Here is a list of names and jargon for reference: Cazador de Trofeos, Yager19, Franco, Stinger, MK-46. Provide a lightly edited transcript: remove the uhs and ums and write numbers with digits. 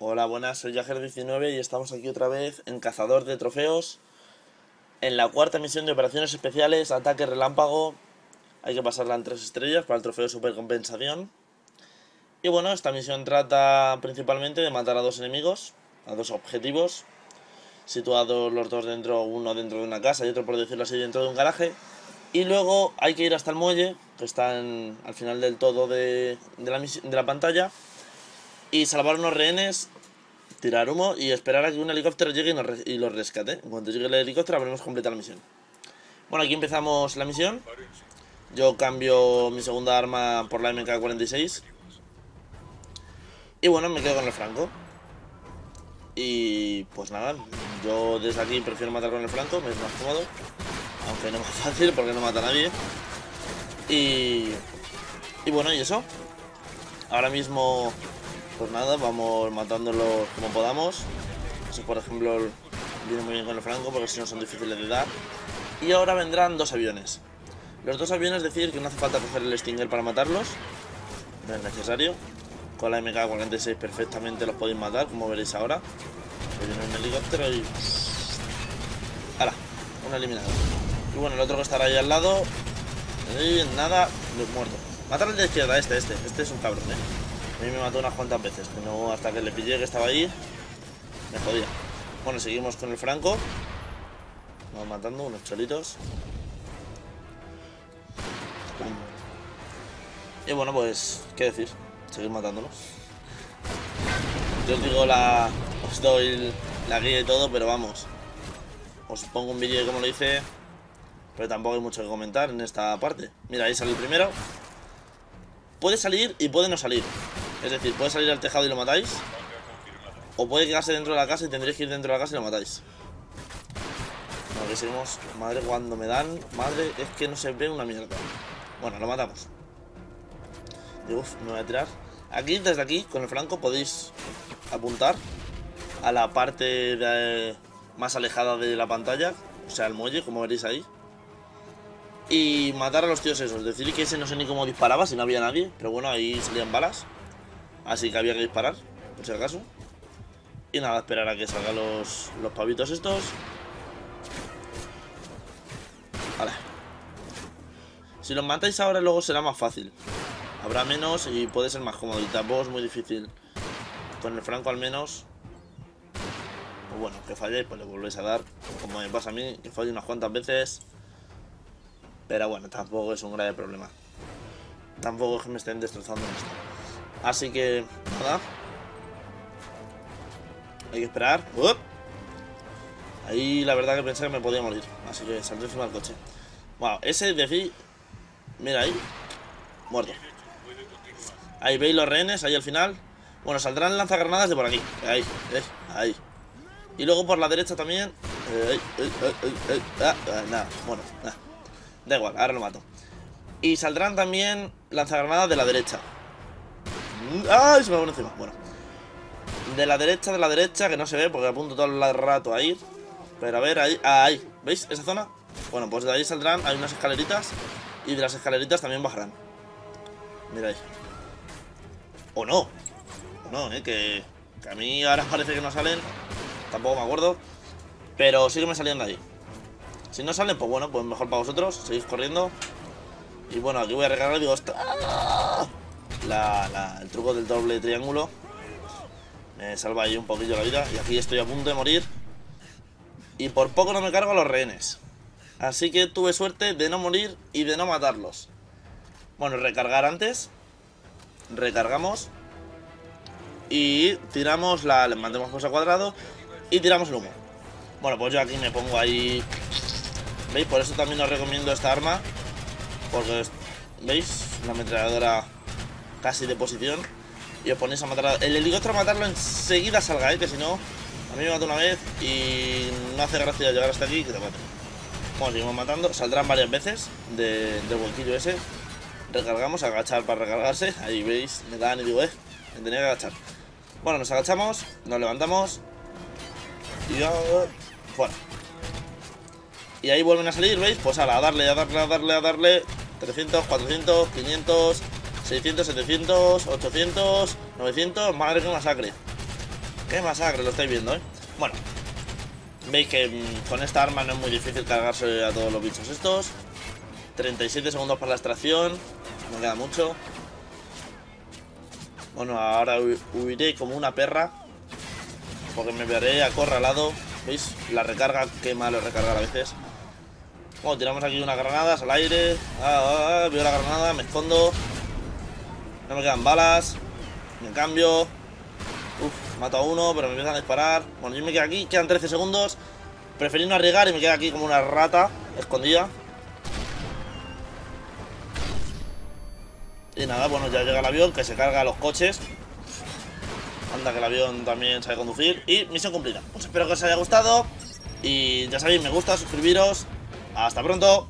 Hola, buenas, soy Yager19 y estamos aquí otra vez en Cazador de Trofeos. En la cuarta misión de operaciones especiales, ataque relámpago. Hay que pasarla en 3 estrellas para el trofeo supercompensación. Y bueno, esta misión trata principalmente de matar a dos enemigos, a dos objetivos, situados los dos dentro, uno dentro de una casa y otro, por decirlo así, dentro de un garaje. Y luego hay que ir hasta el muelle, que está al final del todo de la pantalla, y salvar unos rehenes, tirar humo y esperar a que un helicóptero llegue y los rescate. En cuanto llegue el helicóptero habremos completado la misión. Bueno, aquí empezamos la misión. Yo cambio mi segunda arma por la MK-46. Y bueno, me quedo con el Franco. Y pues nada, yo desde aquí prefiero matar con el Franco, me es más cómodo. Aunque no es más fácil porque no mata a nadie. Y bueno, y eso. Ahora mismo, pues nada, vamos matándolos como podamos. Eso, por ejemplo, viene muy bien con el Franco porque si no son difíciles de dar. Y ahora vendrán dos aviones. Los dos aviones, decir que no hace falta coger el Stinger para matarlos. No es necesario. Con la MK-46 perfectamente los podéis matar, como veréis ahora. Viene un helicóptero y... ¡Hala! Un eliminado. Y bueno, el otro que estará ahí al lado... Y nada, los muertos. Matar al de izquierda, este es un cabrón, ¿eh? A mí me mató unas cuantas veces, que no, hasta que le pillé que estaba ahí, me jodía. Bueno, seguimos con el Franco. Vamos matando unos cholitos. Y bueno, pues, ¿qué decir? Seguir matándolos. Yo os digo os doy la guía y todo, pero vamos. Os pongo un vídeo de cómo lo hice, pero tampoco hay mucho que comentar en esta parte. Mira, ahí sale el primero. Puede salir y puede no salir. Es decir, puede salir al tejado y lo matáis, o puede quedarse dentro de la casa y tendréis que ir dentro de la casa y lo matáis. Bueno, que seguimos. Madre, cuando me dan. Madre, es que no se ve una mierda. Bueno, lo matamos. Uf, me voy a tirar. Aquí, desde aquí, con el Franco podéis apuntar a la parte más alejada de la pantalla, o sea, al muelle, como veréis ahí, y matar a los tíos esos. Decir que ese no sé ni cómo disparaba, si no había nadie, pero bueno, ahí salían balas, así que había que disparar, por si acaso. Y nada, esperar a que salgan los pavitos estos. Vale. Si los matáis ahora, luego será más fácil. Habrá menos y puede ser más cómodo. Y tampoco es muy difícil. Con el Franco al menos. Pues bueno, que falléis, pues le volvéis a dar. Como me pasa a mí, que fallé unas cuantas veces. Pero bueno, tampoco es un grave problema. Tampoco es que me estén destrozando esto. Así que, nada. Hay que esperar. ¡Up! Ahí la verdad que pensé que me podía morir. Así que salté encima del coche. Wow, ese de aquí. Mira ahí. Muerto. Ahí veis los rehenes, ahí al final. Bueno, saldrán lanzagranadas de por aquí. Ahí, ahí. Y luego por la derecha también. Nada, bueno, nada. Da igual, ahora lo mato. Y saldrán también lanzagranadas de la derecha. ¡Ay! Se me pone encima. Bueno. De la derecha, que no se ve porque apunto todo el rato a ir. Pero a ver, ahí, ahí. ¿Veis esa zona? Bueno, pues de ahí saldrán, hay unas escaleritas. Y de las escaleritas también bajarán. Mira ahí. O no, que a mí ahora parece que no salen. Tampoco me acuerdo. Pero sí que me salían de ahí. Si no salen, pues bueno, pues mejor para vosotros. Seguís corriendo. Y bueno, aquí voy a recargar y digo... El truco del doble triángulo. Me salva ahí un poquillo la vida. Y aquí estoy a punto de morir. Y por poco no me cargo a los rehenes. Así que tuve suerte de no morir y de no matarlos. Bueno, recargar antes. Recargamos. Y tiramos le mandamos cosa cuadrado. Y tiramos el humo. Bueno, pues yo aquí me pongo ahí... ¿Veis? Por eso también os recomiendo esta arma. Porque, ¿veis? Una ametralladora casi de posición. Y os ponéis a matar el helicóptero, matarlo enseguida salga, ¿eh? Que si no, a mí me mató una vez y no hace gracia llegar hasta aquí que te mate. Bueno, seguimos matando. Saldrán varias veces del huequillo ese. Recargamos, agachar para recargarse. Ahí veis, me dan y digo, me tenía que agachar. Bueno, nos agachamos, nos levantamos. Y fuera. Y ahí vuelven a salir, ¿veis? Pues ala, a darle. 300, 400, 500, 600, 700, 800, 900. Madre que masacre. Qué masacre, lo estáis viendo, ¿eh? Bueno, veis que con esta arma no es muy difícil cargarse a todos los bichos estos. 37 segundos para la extracción. No queda mucho. Bueno, ahora huiré como una perra, porque me veré acorralado. ¿Veis? La recarga, qué malo recargar a veces. Bueno, tiramos aquí unas granadas al aire. Veo la granada, me escondo. No me quedan balas. Me cambio. Uf, mato a uno, pero me empiezan a disparar. Bueno, yo me quedo aquí, quedan 13 segundos. Preferí no arriesgar y me quedo aquí como una rata escondida. Y nada, bueno, ya llega el avión, que se carga los coches. Anda, que el avión también sabe conducir. Y misión cumplida. Pues espero que os haya gustado. Y ya sabéis, me gusta, suscribiros. Hasta pronto.